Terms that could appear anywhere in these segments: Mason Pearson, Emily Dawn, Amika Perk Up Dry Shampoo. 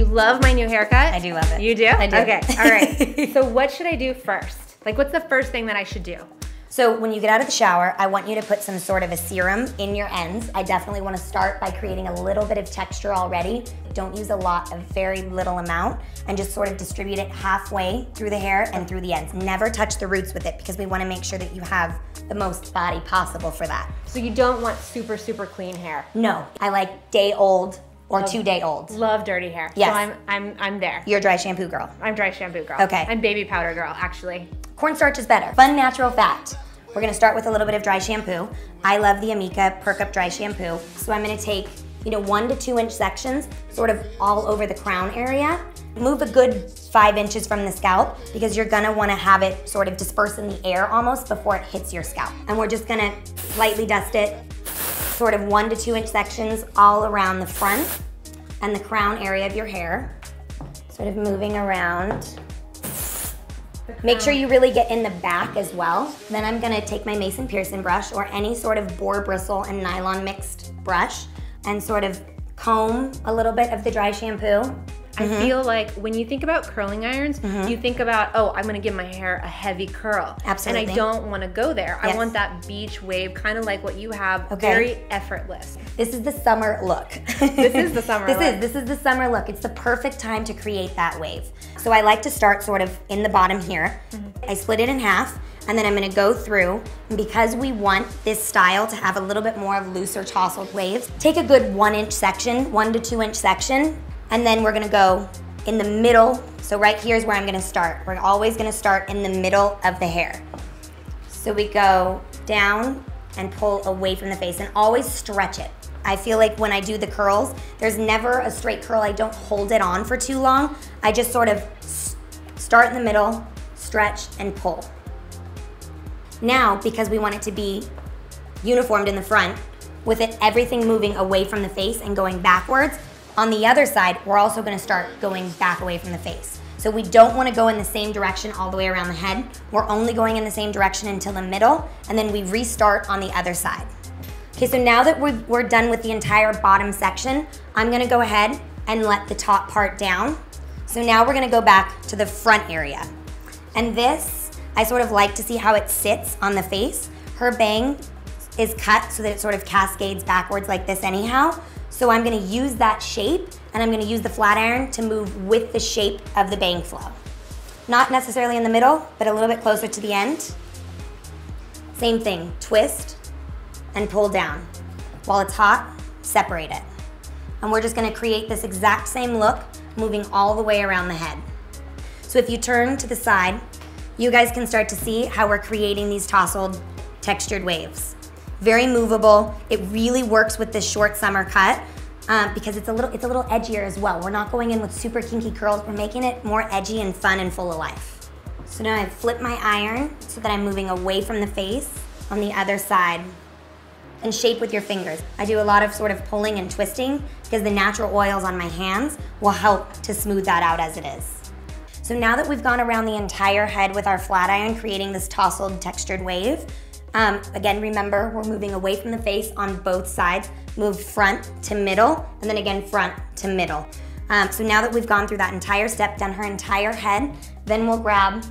You love my new haircut? I do love it. You do? I do. Okay, all right. So what should I do first? Like, what's the first thing that I should do? So when you get out of the shower, I want you to put some sort of a serum in your ends. I definitely want to start by creating a little bit of texture already. Don't use a lot, a very little amount, and just sort of distribute it halfway through the hair and through the ends. Never touch the roots with it because we want to make sure that you have the most body possible for that. So you don't want super, super clean hair? No, I like day old or 2 day old. Love dirty hair. Yes. So I'm there. You're dry shampoo girl. I'm dry shampoo girl. Okay. I'm baby powder girl, actually. Cornstarch is better. Fun natural fact. We're gonna start with a little bit of dry shampoo. I love the Amika Perk Up Dry Shampoo. So I'm gonna take, 1 to 2 inch sections, sort of all over the crown area. Move a good 5 inches from the scalp because you're gonna wanna have it sort of disperse in the air almost before it hits your scalp. And we're just gonna lightly dust it, sort of 1 to 2 inch sections all around the front and the crown area of your hair. Sort of moving around. Make sure you really get in the back as well. Then I'm gonna take my Mason Pearson brush or any sort of boar bristle and nylon mixed brush and sort of comb a little bit of the dry shampoo. I feel like when you think about curling irons, you think about, oh, I'm gonna give my hair a heavy curl. Absolutely. And I don't wanna go there. Yes. I want that beach wave, kind of like what you have, very effortless. This is the summer look. This is the summer This is the summer look. It's the perfect time to create that wave. So I like to start sort of in the bottom here. I split it in half, and then I'm gonna go through, and because we want this style to have a little bit more of looser tousled waves, take a good 1 inch section, 1 to 2 inch section, and then we're gonna go in the middle. So right here is where I'm gonna start. We're always gonna start in the middle of the hair. So we go down and pull away from the face and always stretch it. I feel like when I do the curls, there's never a straight curl. I don't hold it on for too long. I just sort of start in the middle, stretch and pull. Now, because we want it to be uniformed in the front, with it everything moving away from the face and going backwards, on the other side, we're also gonna start going back away from the face. So we don't wanna go in the same direction all the way around the head. We're only going in the same direction until the middle, and then we restart on the other side. Okay, so now that we're done with the entire bottom section, I'm gonna go ahead and let the top part down. So now we're gonna go back to the front area. And this, I sort of like to see how it sits on the face. Her bang is cut so that it sort of cascades backwards like this anyhow. So I'm gonna use that shape and I'm gonna use the flat iron to move with the shape of the bang flow. Not necessarily in the middle, but a little bit closer to the end. Same thing, twist and pull down. While it's hot, separate it. And we're just gonna create this exact same look, moving all the way around the head. So if you turn to the side, you guys can start to see how we're creating these tousled, textured waves. Very movable. It really works with this short summer cut because it's a little edgier as well. We're not going in with super kinky curls. We're making it more edgy and fun and full of life. So now I flip my iron so that I'm moving away from the face on the other side and shape with your fingers. I do a lot of sort of pulling and twisting because the natural oils on my hands will help to smooth that out as it is. So now that we've gone around the entire head with our flat iron, creating this tousled textured wave, again, remember, we're moving away from the face on both sides. Move front to middle, and then again, front to middle. So now that we've gone through that entire step, done her entire head, then we'll grab,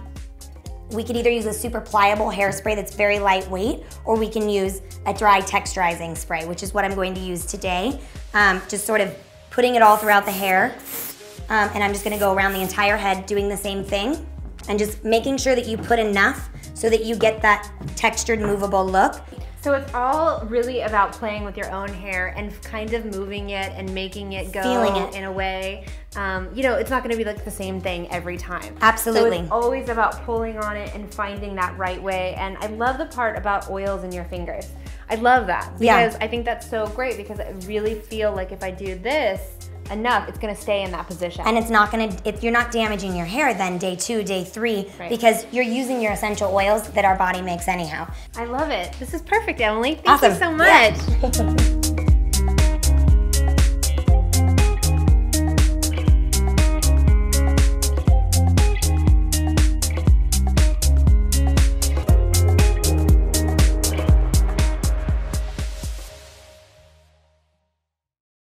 we could either use a super pliable hairspray that's very lightweight, or we can use a dry texturizing spray, which is what I'm going to use today. Just sort of putting it all throughout the hair. And I'm just gonna go around the entire head doing the same thing, and just making sure that you put enough so that you get that textured, movable look. So it's all really about playing with your own hair and kind of moving it and making it go in a way. It's not gonna be like the same thing every time. Absolutely. So it's always about pulling on it and finding that right way. And I love the part about oils in your fingers. I love that because I think that's so great because I really feel like if I do this enough, it's gonna stay in that position. And it's not gonna, you're not damaging your hair then day 2, day 3, because you're using your essential oils that our body makes anyhow. I love it. This is perfect, Emily. Thank you so much. Yeah.